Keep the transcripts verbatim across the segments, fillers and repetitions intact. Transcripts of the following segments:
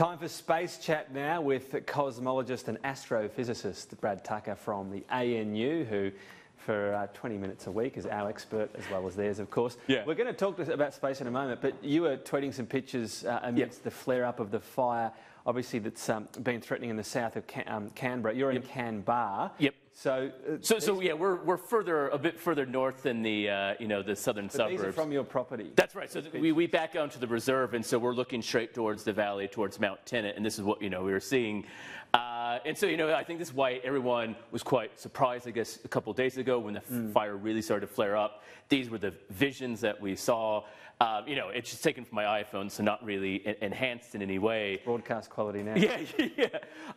Time for space chat now with cosmologist and astrophysicist Brad Tucker from the A N U, who for uh, twenty minutes a week is our expert, as well as theirs, of course. Yeah. We're going to talk about space in a moment, but you were tweeting some pictures uh, amidst yep. the flare-up of the fire, obviously, that's um, been threatening in the south of Can um, Canberra. You're in yep. Canberra. Yep. So, uh, so, so yeah, we're we're further a bit further north than the uh, you know the southern but suburbs. These are from your property. That's right. So we we back onto the reserve, and so we're looking straight towards the valley, towards Mount Tennant, and this is what you know we were seeing. Uh, and so you know I think this is why everyone was quite surprised. I guess a couple of days ago when the mm. fire really started to flare up, these were the visions that we saw. Uh, you know, it's just taken from my iPhone, so not really en enhanced in any way. It's broadcast quality now. Yeah, yeah.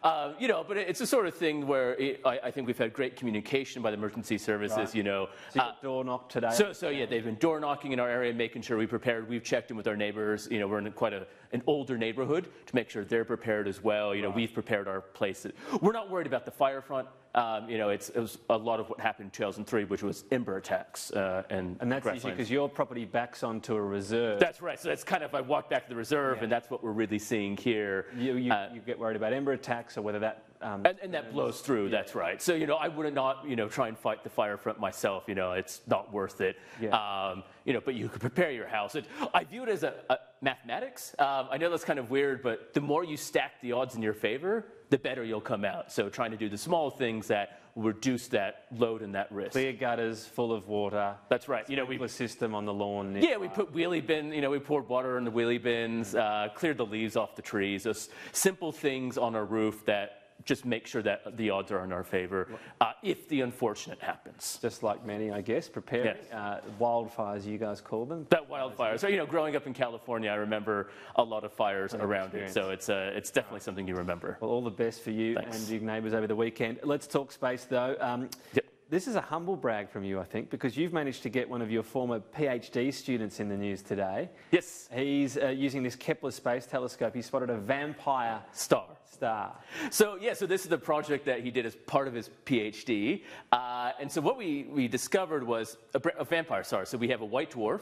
Um, you know, but it's the sort of thing where it, I, I think we've had great communication by the emergency services. Right. You know, so you uh, door knocked today. So, so yeah, they've been door knocking in our area, making sure we prepared. We've checked in with our neighbors. You know, we're in quite a, an older neighborhood to make sure they're prepared as well. You know, right. we've prepared our places. We're not worried about the fire front. Um, you know, it's, it was a lot of what happened in two thousand three, which was ember attacks. Uh, and, and that's usually because your property backs onto a reserve. That's right. So that's kind of, I walked back to the reserve, yeah. and that's what we're really seeing here. You, you, uh, you get worried about ember attacks or whether that... Um, and, and that blows through, yeah. that's right. So, you know, I would not, you know, try and fight the fire front myself. You know, it's not worth it. Yeah. Um, you know, but you could prepare your house. It, I view it as a, a mathematics. Um, I know that's kind of weird, but the more you stack the odds in your favor, the better you'll come out. So trying to do the small things that reduce that load and that risk. Clear gutters full of water. That's right. You know, we put a system on the lawn. Yeah, we put wheelie bin, you know, we poured water in the wheelie bins, uh, cleared the leaves off the trees. Those simple things on our roof that just make sure that the odds are in our favor uh, if the unfortunate happens. Just like many, I guess, preparing. Yes. Uh, wildfires, you guys call them? That wildfires. So, you know, growing up in California, I remember a lot of fires around it. So it's, uh, it's definitely right. something you remember. Well, all the best for you Thanks. and your neighbours over the weekend. Let's talk space, though. Um, yep. This is a humble brag from you, I think, because you've managed to get one of your former PhD students in the news today. Yes. He's uh, using this Kepler space telescope. He spotted a vampire star. Star. So, yeah, so this is the project that he did as part of his PhD. Uh, and so what we, we discovered was a, a vampire star. So we have a white dwarf.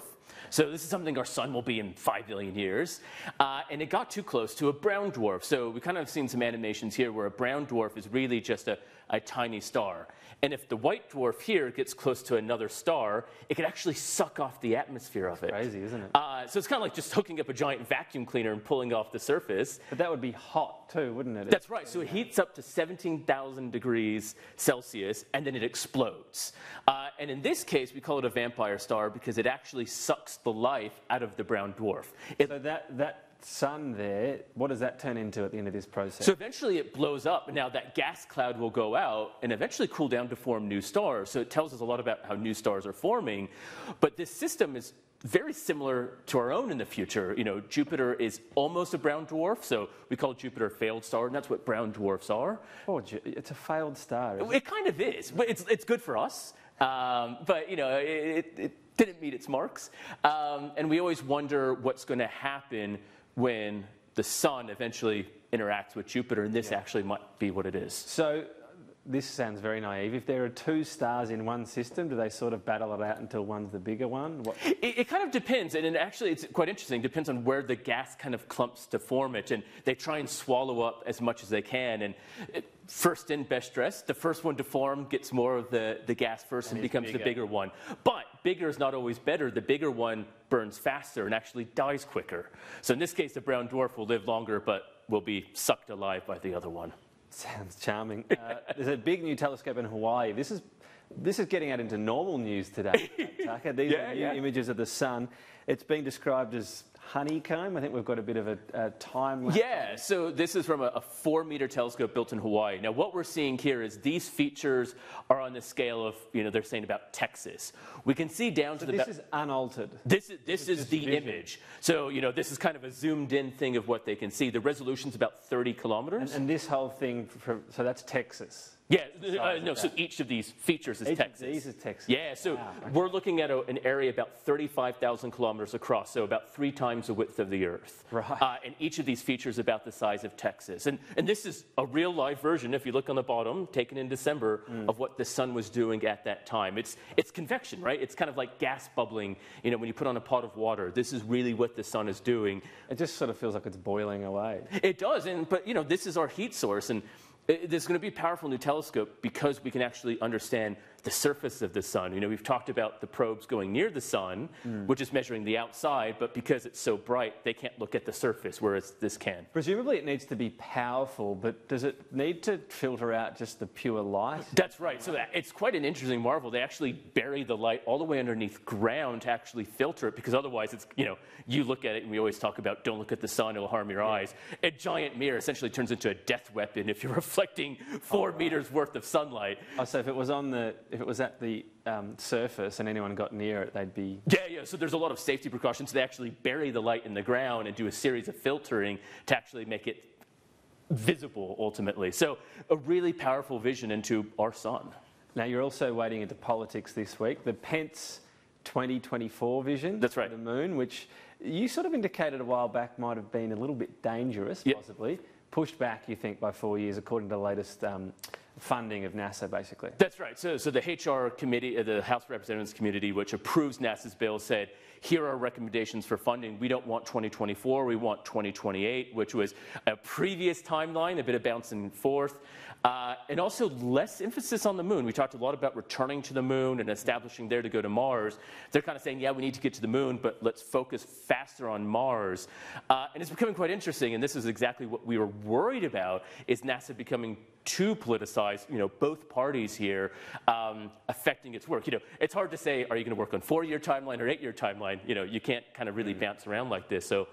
So this is something our sun will be in five billion years. Uh, and it got too close to a brown dwarf. So we kind of seen some animations here where a brown dwarf is really just a, a tiny star. And if the white dwarf here gets close to another star, it could actually suck off the atmosphere of it. That's crazy, isn't it? Uh, so it's kind of like just hooking up a giant vacuum cleaner and pulling off the surface. But that would be hot too, wouldn't it? That's right. So it heats up to seventeen thousand degrees Celsius, and then it explodes. Uh, and in this case, we call it a vampire star because it actually sucks the life out of the brown dwarf. It so that that. sun there, what does that turn into at the end of this process? So eventually it blows up. Now that gas cloud will go out and eventually cool down to form new stars. So it tells us a lot about how new stars are forming. But this system is very similar to our own in the future. You know, Jupiter is almost a brown dwarf, so we call Jupiter a failed star, and that's what brown dwarfs are. Oh, it's a failed star. It, it kind of is. It's, it's good for us. Um, but, you know, it, it didn't meet its marks. Um, and we always wonder what's going to happen when the sun eventually interacts with Jupiter, and this yeah. actually might be what it is. So this sounds very naive. If there are two stars in one system, do they sort of battle it out until one's the bigger one? What? It, it kind of depends, and it actually it's quite interesting. It depends on where the gas kind of clumps to form it, and they try and swallow up as much as they can. And it, first in, best dressed. The first one to form gets more of the, the gas first and, and becomes bigger. the bigger one. But bigger is not always better. The bigger one burns faster and actually dies quicker. So in this case, the brown dwarf will live longer, but will be sucked alive by the other one. Sounds charming. Uh, there's a big new telescope in Hawaii. This is this is getting out into normal news today. Tucker. These yeah, are new yeah. images of the sun. It's being described as honeycomb. I think we've got a bit of a, a time lapse. Yeah, so this is from a, a four-meter telescope built in Hawaii. Now, what we're seeing here is these features are on the scale of, you know, they're saying about Texas. We can see down so to the... this is unaltered. This is, this is the vision. image. So, you know, this is kind of a zoomed-in thing of what they can see. The resolution's about thirty kilometers. And, and this whole thing, for, so that's Texas. Yeah, uh, no, so each of these features is each Texas. Each of these is Texas. Yeah, so wow, okay. We're looking at a, an area about thirty-five thousand kilometers across, so about three times the width of the Earth. Right. Uh, and each of these features is about the size of Texas. And, and this is a real live version, if you look on the bottom, taken in December, mm. of what the sun was doing at that time. It's, it's convection, right? It's kind of like gas bubbling, you know, when you put on a pot of water. This is really what the sun is doing. It just sort of feels like it's boiling away. It does, and but, you know, this is our heat source. And there's going to be a powerful new telescope because we can actually understand the surface of the sun. You know, we've talked about the probes going near the sun, mm. which is measuring the outside, but because it's so bright, they can't look at the surface, whereas this can. Presumably it needs to be powerful, but does it need to filter out just the pure light? That's right. So that, it's quite an interesting marvel. They actually bury the light all the way underneath ground to actually filter it, because otherwise it's, you know, you look at it, and we always talk about don't look at the sun, it'll harm your yeah. eyes. A giant mirror essentially turns into a death weapon if you're reflecting four oh, right. meters worth of sunlight. Oh, so if it was on the, if it was at the um, surface and anyone got near it, they'd be... Yeah, yeah, so there's a lot of safety precautions. They actually bury the light in the ground and do a series of filtering to actually make it visible, ultimately. So a really powerful vision into our sun. Now, you're also wading into politics this week. The Pence twenty twenty-four vision That's right. for the moon, which you sort of indicated a while back might have been a little bit dangerous, yep. possibly. Pushed back, you think, by four years, according to the latest um, funding of NASA, basically. That's right. So, so the H R committee, uh, the House Representatives Committee, which approves NASA's bill, said, here are recommendations for funding. We don't want twenty twenty-four. We want twenty twenty-eight, which was a previous timeline, a bit of bouncing forth. Uh, and also less emphasis on the moon. We talked a lot about returning to the moon and establishing there to go to Mars. They're kind of saying, yeah, we need to get to the moon, but let's focus faster on Mars. Uh, and it's becoming quite interesting, and this is exactly what we were worried about, is NASA becoming too politicized, you know, both parties here um, affecting its work. You know, it's hard to say, are you going to work on four-year timeline or eight-year timeline? You know, you can't kind of really mm. bounce around like this. So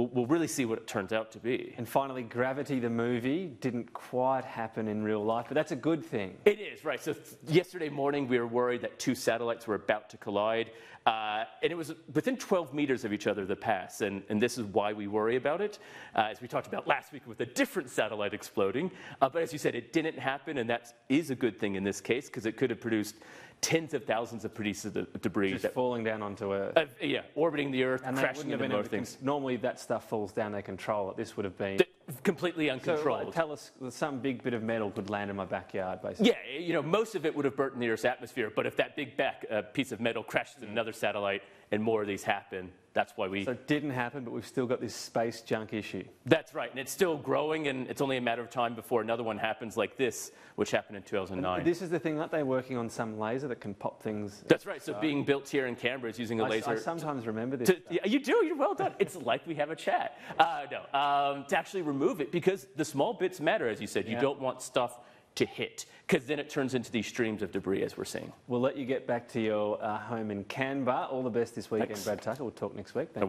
we'll really see what it turns out to be. And finally, Gravity, the movie, didn't quite happen in real life, but that's a good thing. It is, right. So yesterday morning, we were worried that two satellites were about to collide. Uh, and it was within twelve meters of each other, the pass. And, and this is why we worry about it, uh, as we talked about last week with a different satellite exploding. Uh, but as you said, it didn't happen, and that is a good thing in this case, because it could have produced tens of thousands of pieces of debris. Just that, falling down onto Earth. Uh, yeah, orbiting the Earth, and crashing into more things. Normally that stuff falls down, they control it. This would have been... The completely uncontrolled. So, like, tell us, some big bit of metal could land in my backyard, basically. Yeah, you know, most of it would have burnt in the Earth's atmosphere, but if that big back uh, piece of metal crashes in another satellite and more of these happen, that's why we... So it didn't happen, but we've still got this space junk issue. That's right, and it's still growing, and it's only a matter of time before another one happens like this, which happened in two thousand nine. And this is the thing, aren't they working on some laser that can pop things... That's right, so, so being built here in Canberra is using a I, laser... I sometimes remember this. To, yeah, you do, you're well done. It's like we have a chat. Uh, no, um, to actually remove it, because the small bits matter, as you said. Yeah. You don't want stuff to hit, because then it turns into these streams of debris, as we're seeing. We'll let you get back to your uh, home in Canberra. All the best this weekend, Brad Tucker. We'll talk next week. Thank